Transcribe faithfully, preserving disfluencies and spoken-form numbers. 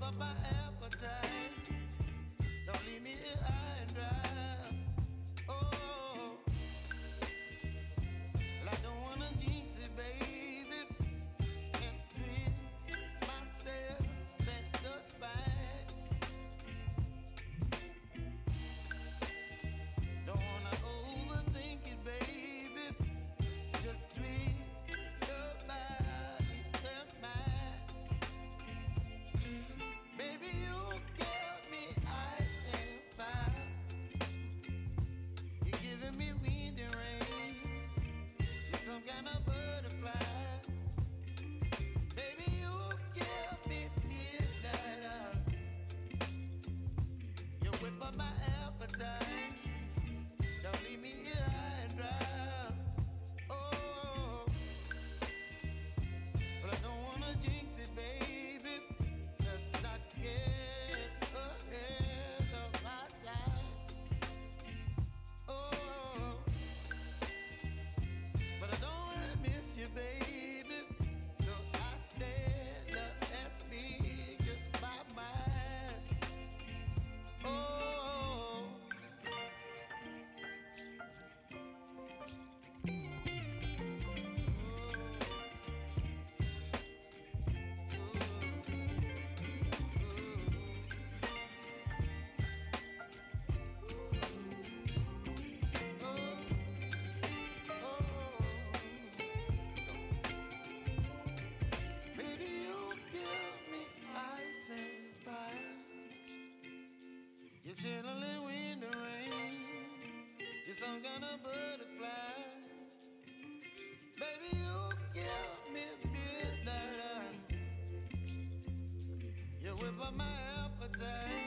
world but my appetite. Don't leave me here high and dry. Oh, well, I don't wanna jinx it, baby, and twist myself at the spine. Don't wanna overthink it, baby. It's just twist. But my appetite.